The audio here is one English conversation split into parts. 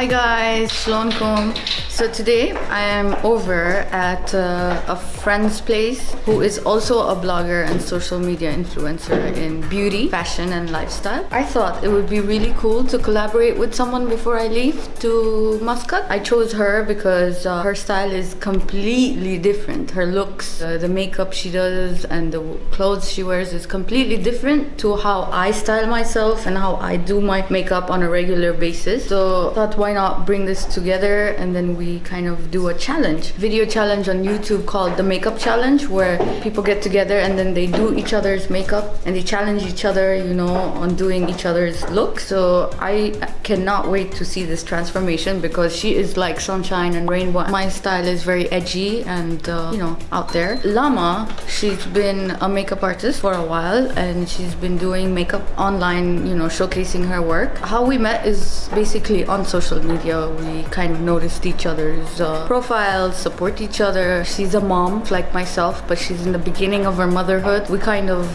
Hi guys, Long Kong. So today I am over at a friend's place who is also a blogger and social media influencer in beauty, fashion and lifestyle. I thought it would be really cool to collaborate with someone before I leave to Muscat. I chose her because her style is completely different. Her looks, the makeup she does and the clothes she wears is completely different to how I style myself and how I do my makeup on a regular basis. So I thought, why not bring this together and then we kind of do a challenge, video challenge on YouTube called the Makeup Challenge, where people get together and then they do each other's makeup and they challenge each other, you know, on doing each other's look. So I cannot wait to see this transformation because she is like sunshine and rainbow. My style is very edgy and you know, out there. Llama, she's been a makeup artist for a while and she's been doing makeup online, you know, showcasing her work. How we met is basically on social media. We kind of noticed each other's profiles, support each other. She's a mom like myself, but she's in the beginning of her motherhood. We kind of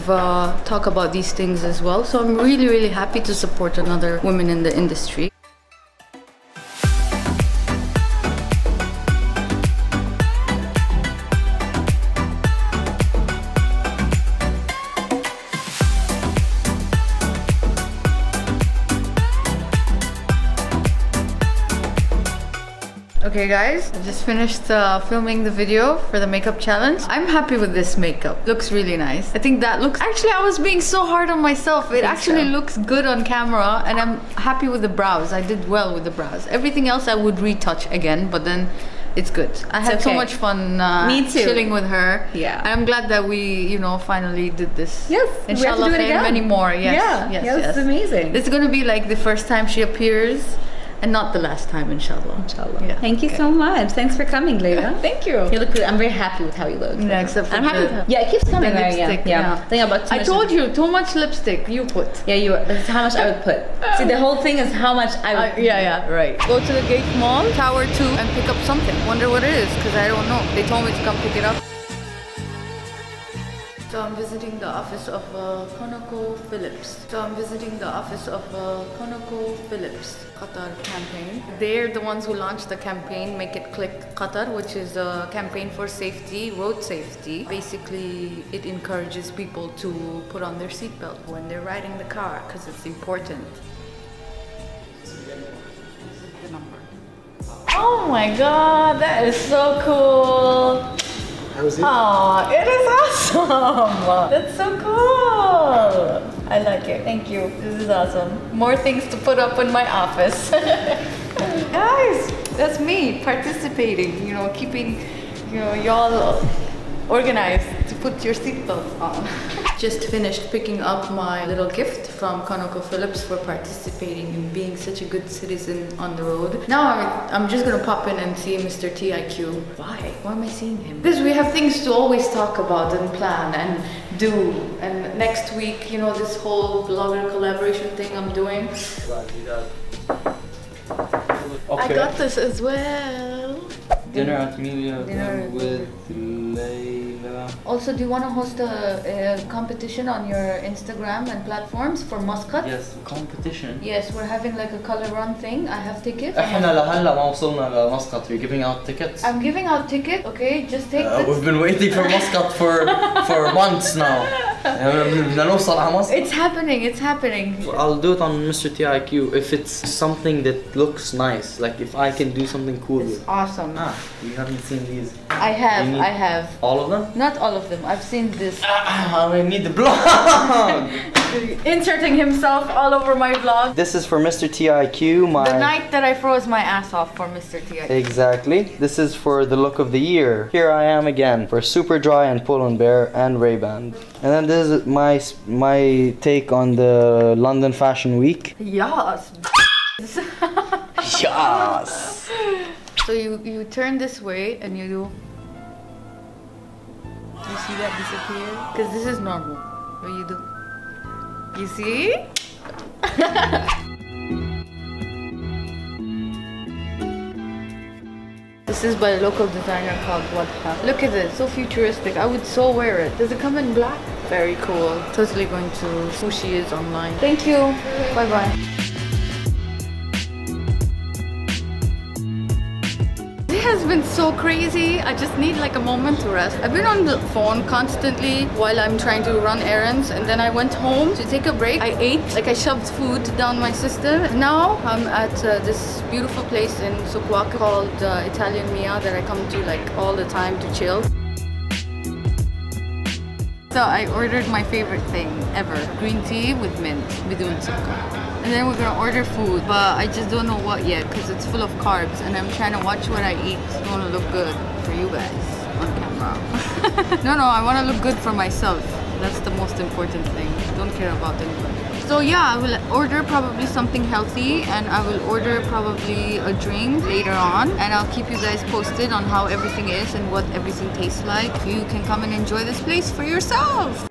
talk about these things as well, so I'm really happy to support another woman in the industry. Okay guys, I just finished filming the video for the makeup challenge. I'm happy with this makeup. Looks really nice. I think that looks... Actually, I was being so hard on myself. It actually looks good on camera and I'm happy with the brows. I did well with the brows. Everything else I would retouch again, but then it's good. I had so much fun chilling with her. Yeah. And I'm glad that we, you know, finally did this. Yes. Inshallah, we have to do it again. Many more. Yes. Yeah. Yes, yes, yes. It's amazing. It's going to be like the first time she appears. And not the last time, inshallah. Inshallah. Yeah. Thank you so much. Thanks for coming, Leila. Thank you. You look good. I'm very happy with how you look. Yeah, except for I'm happy with her. Yeah, it keeps coming. The lipstick. Yeah. I told you, too much lipstick you put. Yeah, you. That's how much I would put. See, the whole thing is how much I would. Yeah, right. Go to the Gate Mall, Tower 2, and pick up something. Wonder what it is, because I don't know. They told me to come pick it up. So I'm visiting the office of ConocoPhillips. Qatar campaign. They're the ones who launched the campaign Make It Click Qatar, which is a campaign for safety, road safety. Basically, it encourages people to put on their seatbelt when they're riding the car because it's important. This is the number. Oh my god, that is so cool! How is it? Aww, it is awesome! That's so cool! I like it. Thank you. This is awesome. More things to put up in my office. Guys, that's me participating, you know, keeping, you know, y'all organized to put your seatbelts on. Just finished picking up my little gift from ConocoPhillips for participating and being such a good citizen on the road. Now I'm just gonna pop in and see Mr. T. I. Q. Why? Why am I seeing him? Because we have things to always talk about and plan and do. And next week, you know, this whole vlogger collaboration thing I'm doing. Okay. I got this as well. Dinner at Melia with Layla. Also, do you want to host a competition on your Instagram and platforms for Muscat? Yes, competition. Yes, we're having like a color run thing. I have tickets. We're giving out tickets. I'm giving out tickets. Okay, just take this. We've been waiting for Muscat for months now. It's happening, it's happening. I'll do it on Mr. T. I. Q. if it's something that looks nice, like if I can do something cool with. It's awesome. Ah, you haven't seen these. I have. All of them? Not all of them, I've seen this. I need the vlog. Inserting himself all over my vlog. This is for Mr. T. I. Q. The night that I froze my ass off for Mr. T. I. Q. Exactly. This is for the look of the year. Here I am again for Super Dry and Pull and Bear and Ray-Ban. And then this is my take on the London Fashion Week. Yes. Yes. So you turn this way and you do. You see that disappear? Because this is normal. What you do? You see? This is by a local designer called Wadha. Look at this, so futuristic. I would so wear it. Does it come in black? Very cool. Totally going to who she is online. Thank you. Bye bye. been so crazy. I just need like a moment to rest. I've been on the phone constantly while I'm trying to run errands, and then I went home to take a break. I ate, like I shoved food down my system. Now I'm at this beautiful place in Souq Waqif called Italian Mia that I come to like all the time to chill. So I ordered my favorite thing ever, green tea with mint, bidoon sukkar. And then we're gonna order food, but I just don't know what yet because it's full of carbs and I'm trying to watch what I eat. I wanna look good for you guys on camera. No, I wanna look good for myself. That's the most important thing. I don't care about anybody. So yeah, I will order probably something healthy and I will order probably a drink later on, and I'll keep you guys posted on how everything is and what everything tastes like. You can come and enjoy this place for yourself.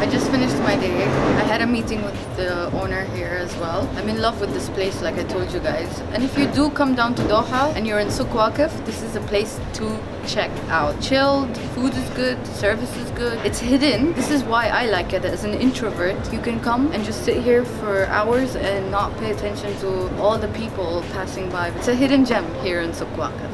I just finished my day. I had a meeting with the owner here as well. I'm in love with this place, like I told you guys. And if you do come down to Doha and you're in Souq Waqif, this is a place to check out. Chilled, food is good, service is good. It's hidden. This is why I like it as an introvert. You can come and just sit here for hours and not pay attention to all the people passing by. It's a hidden gem here in Souq Waqif.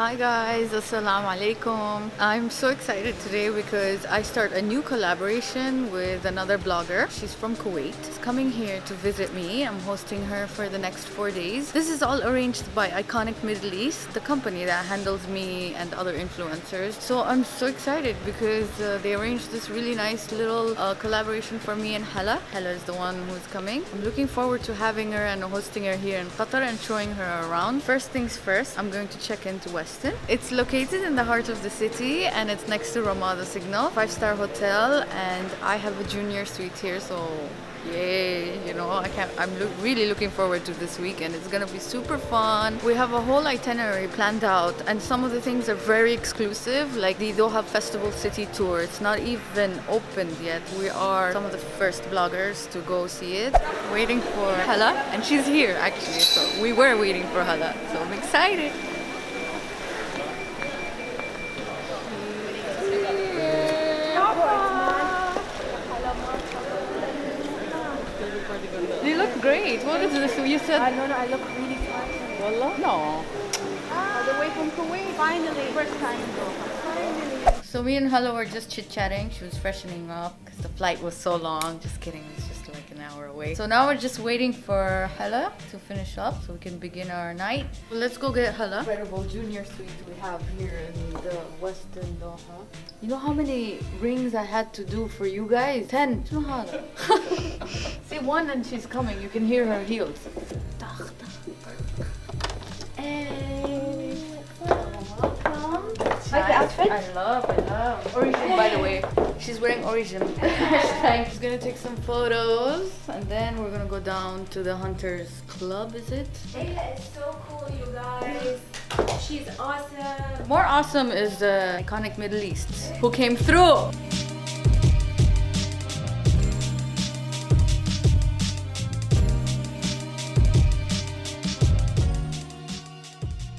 Hi guys, assalamu alaikum. I'm so excited today because I start a new collaboration with another blogger. She's from Kuwait. She's coming here to visit me. I'm hosting her for the next 4 days. This is all arranged by Iconic Middle East, the company that handles me and other influencers. So I'm so excited because they arranged this really nice little collaboration for me and Hala. Hala is the one who's coming. I'm looking forward to having her and hosting her here in Qatar and showing her around. First things first, I'm going to check into Weston. It's located in the heart of the city and it's next to Ramada Signal, 5-star hotel, and I have a junior suite here, so yay, you know, I'm really looking forward to this weekend. It's gonna be super fun. We have a whole itinerary planned out and some of the things are very exclusive, like the Doha Festival City Tour. It's not even opened yet. We are some of the first bloggers to go see it. Waiting for Hala, and she's here actually, so we were waiting for Hala, so I'm excited. You look great. What is this? You said... No, I look really fine. Wallah? No. All the way from Kuwait. Finally. First time in Doha. Finally. So me and Hala were just chit-chatting. She was freshening up because the flight was so long. Just kidding. It's just like an hour away. So now we're just waiting for Hala to finish up so we can begin our night. Well, let's go get Hala. Incredible junior suite we have here in the Western Doha. You know how many rings I had to do for you guys? 10. To Hala. See, one and she's coming. You can hear her heels. Hey, welcome. Nice. Like the outfit? I love. Origin, hey. By the way. She's wearing origin. She's gonna take some photos and then we're gonna go down to the Hunter's Club, is it? Layla is so cool, you guys. She's awesome. More awesome is the Iconic Middle East who came through.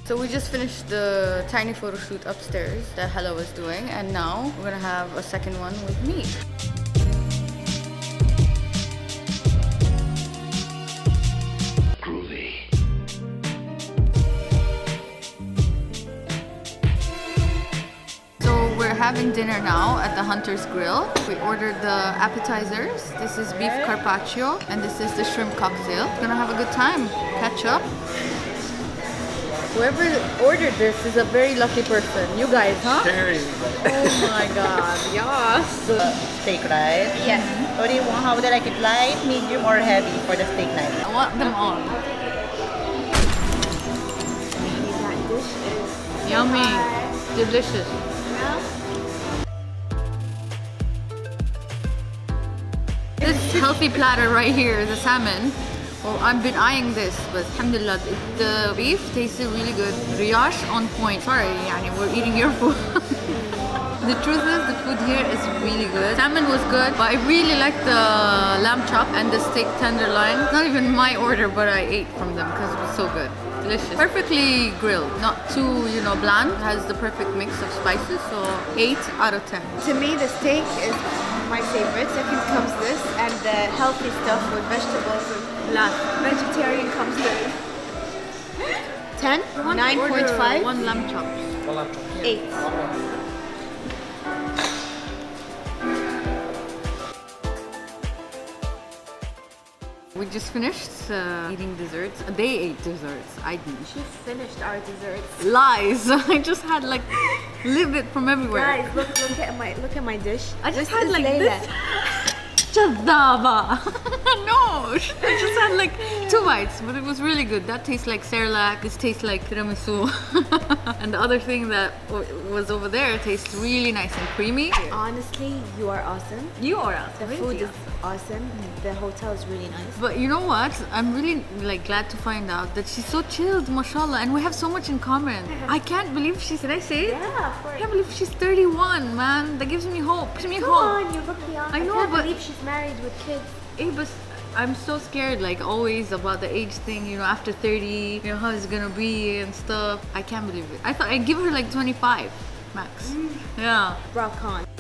So we just finished the tiny photo shoot upstairs that Hala was doing, and now we're gonna have a second one with me. Having dinner now at the Hunter's Grill. We ordered the appetizers. This is beef carpaccio and this is the shrimp cocktail. Gonna have a good time. Catch up. Whoever ordered this is a very lucky person. You guys, huh? Seriously. Oh my god, yes. Steak, right? Yes. What do you want? How would I like it? Light, medium, or heavy for the steak night? I want them all. Yummy. Delicious. This healthy platter right here, the salmon. Well, I've been eyeing this, but alhamdulillah, the beef tasted really good. Riyash on point. Sorry, yani, we're eating your food. The truth is, the food here is really good. Salmon was good, but I really like the lamb chop and the steak tenderloin. Not even my order, but I ate from them because it was so good. Delicious. Perfectly grilled, not too, you know, bland. It has the perfect mix of spices, so 8 out of 10. To me, the steak is my favorite. Second comes this, and the healthy stuff with vegetables and vegetarian comes third. 10? 9.5? One lamb chop. 8. We just finished eating desserts. They ate desserts. I didn't. She finished our desserts. Lies! I just had like a little bit from everywhere. Guys, look at my dish. I just had like Layla. This. Chadaba. No, I just had like 2 bites, but it was really good. That tastes like Cerelac. This tastes like tiramisu. And the other thing that was over there tastes really nice and creamy. Honestly, you are awesome. You are awesome. The food is awesome. The hotel is really nice. But you know what? I'm really like glad to find out that she's so chilled, mashallah, and we have so much in common. I can't believe she's, did I say it? Yeah, of course. I can't believe she's 31, man. That gives me hope. Gives me hope. Come on, you look young. I know, but I can't believe she's married with kids. Eh, but I'm so scared, like always, about the age thing, you know, after 30, you know, how it's gonna be and stuff. I can't believe it. I thought I'd give her like 25 max. Yeah. Rock on.